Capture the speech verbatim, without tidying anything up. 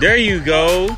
There you go.